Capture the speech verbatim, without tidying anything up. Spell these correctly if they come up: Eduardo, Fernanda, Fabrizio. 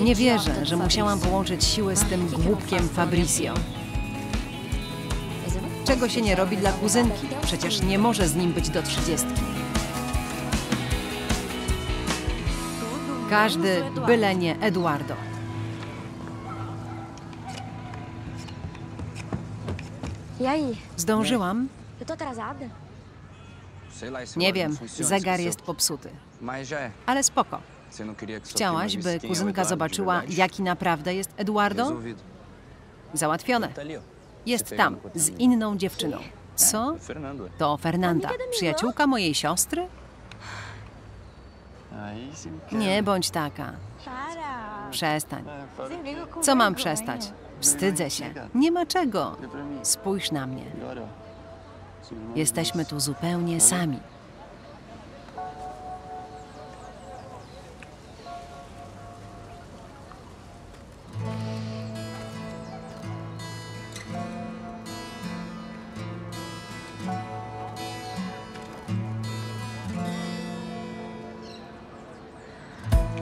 Nie wierzę, że musiałam połączyć siły z tym głupkiem Fabrizio. Czego się nie robi dla kuzynki? Przecież nie może z nim być do trzydziestki. Każdy, byle nie Eduardo. Zdążyłam? Nie wiem, zegar jest popsuty. Ale spoko. Chciałaś, by kuzynka zobaczyła, jaki naprawdę jest Eduardo? Załatwione. Jest tam, z inną dziewczyną. Co? To Fernanda, przyjaciółka mojej siostry? Nie bądź taka. Przestań. Co mam przestać? Wstydzę się. Nie ma czego. Spójrz na mnie. Jesteśmy tu zupełnie sami.